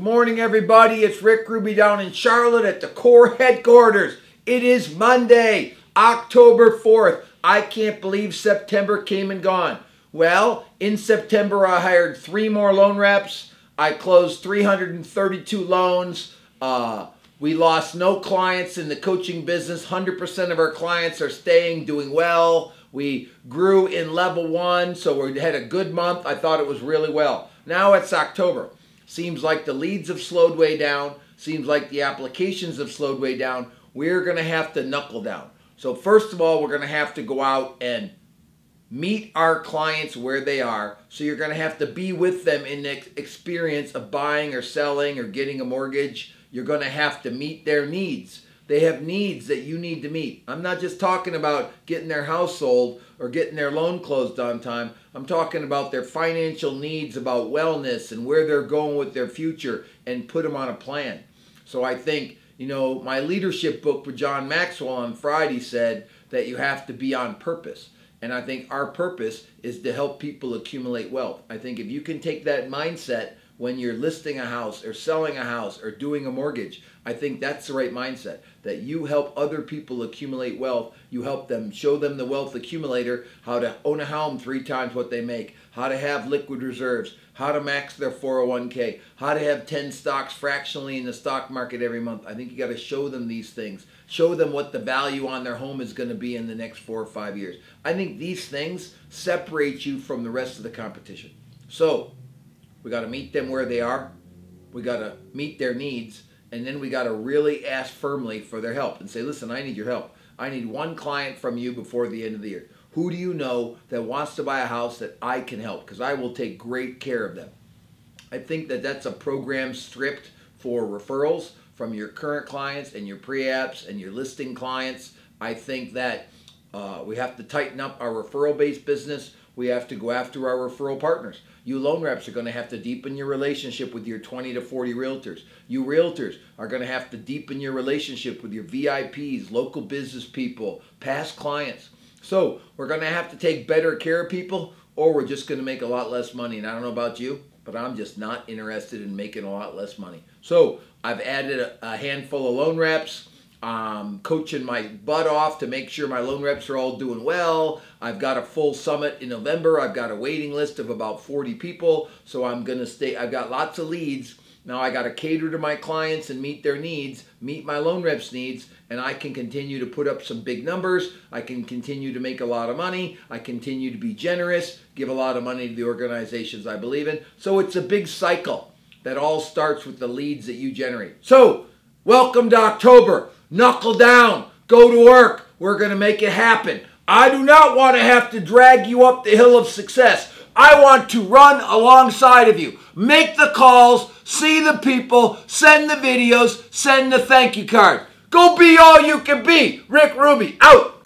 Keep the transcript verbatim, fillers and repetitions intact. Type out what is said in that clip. Good morning, everybody. It's Rick Ruby down in Charlotte at the Core headquarters. It is Monday, October fourth. I can't believe September came and gone. Well, in September, I hired three more loan reps. I closed three hundred thirty-two loans. Uh, we lost no clients in the coaching business. one hundred percent of our clients are staying, doing well. We grew in level one, so we had a good month. I thought it was really well. Now it's October. Seems like the leads have slowed way down. Seems like the applications have slowed way down. We're going to have to knuckle down. So first of all, we're going to have to go out and meet our clients where they are. So you're going to have to be with them in the experience of buying or selling or getting a mortgage. You're going to have to meet their needs. They have needs that you need to meet. I'm not just talking about getting their house sold or getting their loan closed on time. I'm talking about their financial needs, about wellness and where they're going with their future, and put them on a plan. So I think, you know, my leadership book with John Maxwell on Friday said that you have to be on purpose. And I think our purpose is to help people accumulate wealth. I think if you can take that mindset when you're listing a house or selling a house or doing a mortgage, I think that's the right mindset, that you help other people accumulate wealth. You help them, show them the wealth accumulator, how to own a home three times what they make, how to have liquid reserves, how to max their four oh one K, how to have ten stocks fractionally in the stock market every month. I think you got to show them these things. Show them what the value on their home is going to be in the next four or five years. I think these things separate you from the rest of the competition. So we got to meet them where they are. We got to meet their needs. And then we got to really ask firmly for their help and say, listen, I need your help. I need one client from you before the end of the year. Who do you know that wants to buy a house that I can help? Because I will take great care of them. I think that that's a program stripped for referrals from your current clients and your pre-apps and your listing clients. I think that uh, we have to tighten up our referral-based business. We have to go after our referral partners. You loan reps are going to have to deepen your relationship with your twenty to forty realtors. You realtors are going to have to deepen your relationship with your V I Ps, local business people, past clients. So we're going to have to take better care of people, or we're just going to make a lot less money. And I don't know about you, but I'm just not interested in making a lot less money. So I've added a, a handful of loan reps. I'm coaching my butt off to make sure my loan reps are all doing well. I've got a full summit in November. I've got a waiting list of about forty people. So I'm going to stay. I've got lots of leads. Now I got to cater to my clients and meet their needs, meet my loan reps' needs, and I can continue to put up some big numbers. I can continue to make a lot of money. I continue to be generous, give a lot of money to the organizations I believe in. So it's a big cycle that all starts with the leads that you generate. So welcome to October. Knuckle down. Go to work. We're going to make it happen. I do not want to have to drag you up the hill of success. I want to run alongside of you. Make the calls. See the people. Send the videos. Send the thank you card. Go be all you can be. Rick Ruby, out.